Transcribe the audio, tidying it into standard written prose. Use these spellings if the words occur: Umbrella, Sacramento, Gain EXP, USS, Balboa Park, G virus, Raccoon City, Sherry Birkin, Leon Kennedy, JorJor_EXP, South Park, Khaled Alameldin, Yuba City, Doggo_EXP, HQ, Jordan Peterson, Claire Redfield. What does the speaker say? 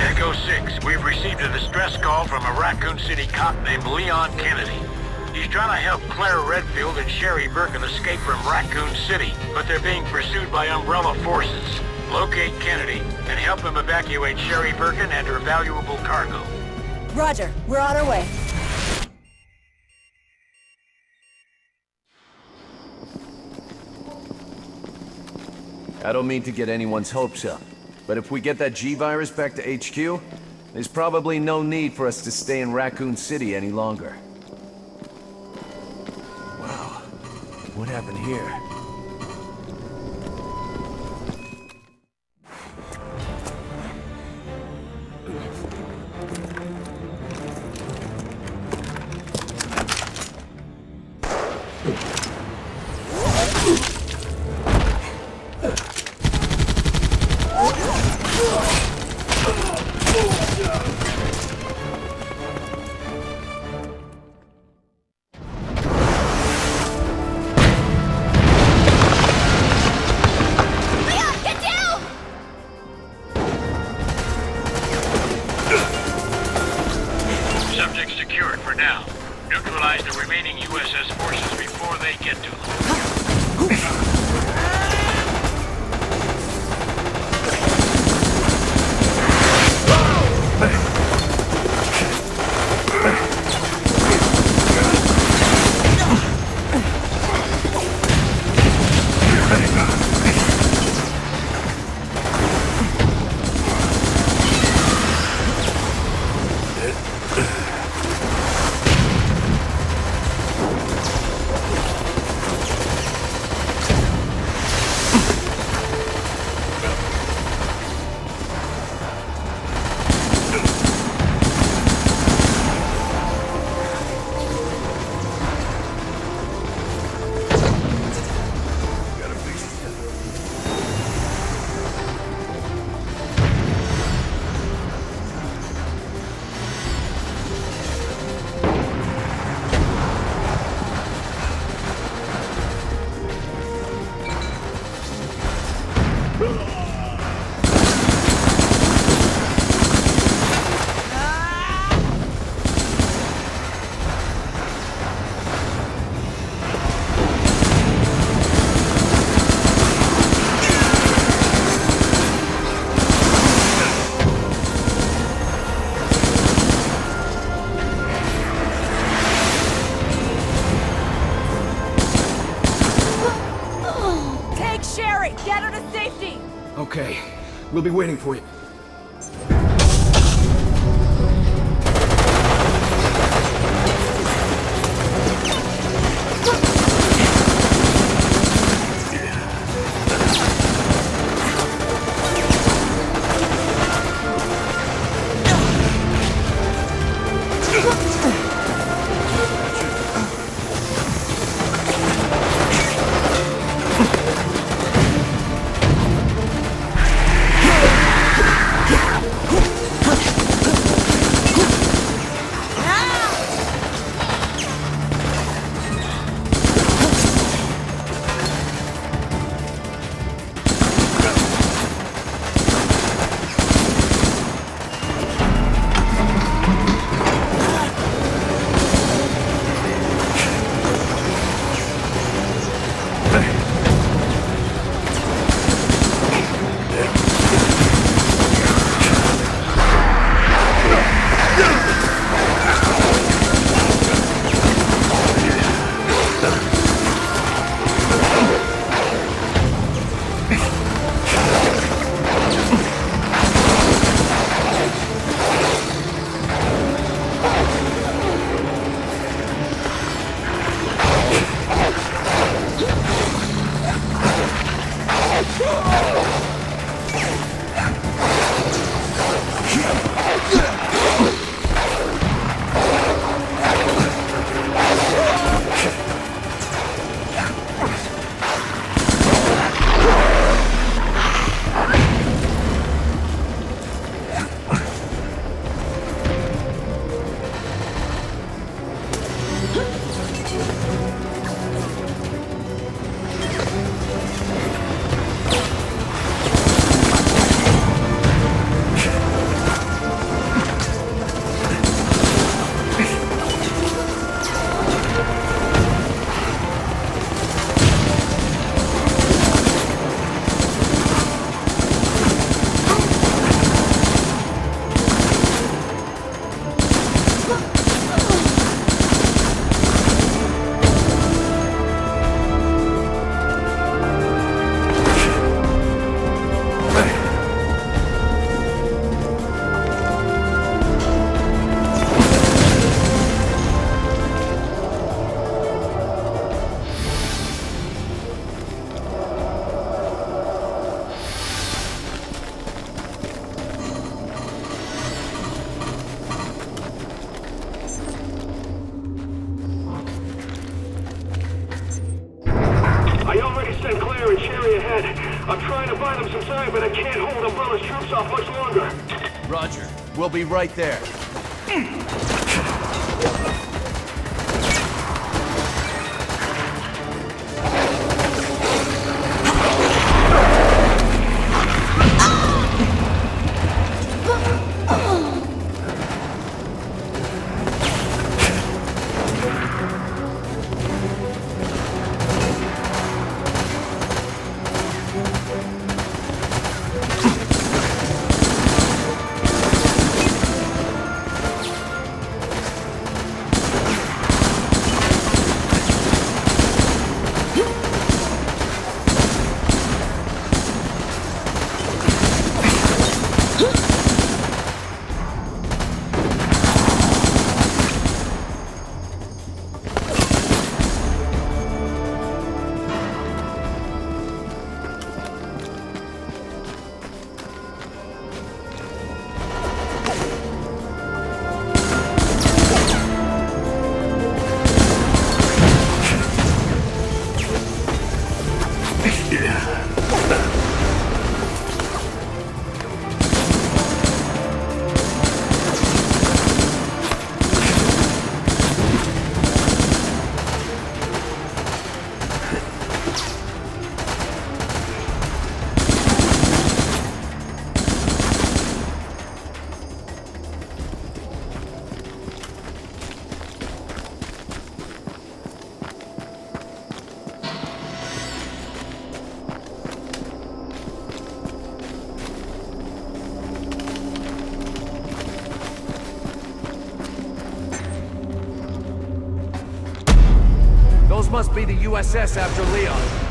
Echo 6, we've received a distress call from a Raccoon City cop named Leon Kennedy. He's trying to help Claire Redfield and Sherry Birkin escape from Raccoon City, but they're being pursued by Umbrella forces. Locate Kennedy and help him evacuate Sherry Birkin and her valuable cargo. Roger, we're on our way. I don't mean to get anyone's hopes up, but if we get that G virus back to HQ, there's probably no need for us to stay in Raccoon City any longer. Wow, what happened here? Okay, we'll be waiting for you. I'm trying to buy them some time, but I can't hold Umbrella's troops off much longer. Roger. We'll be right there. Must be the USS after Leon.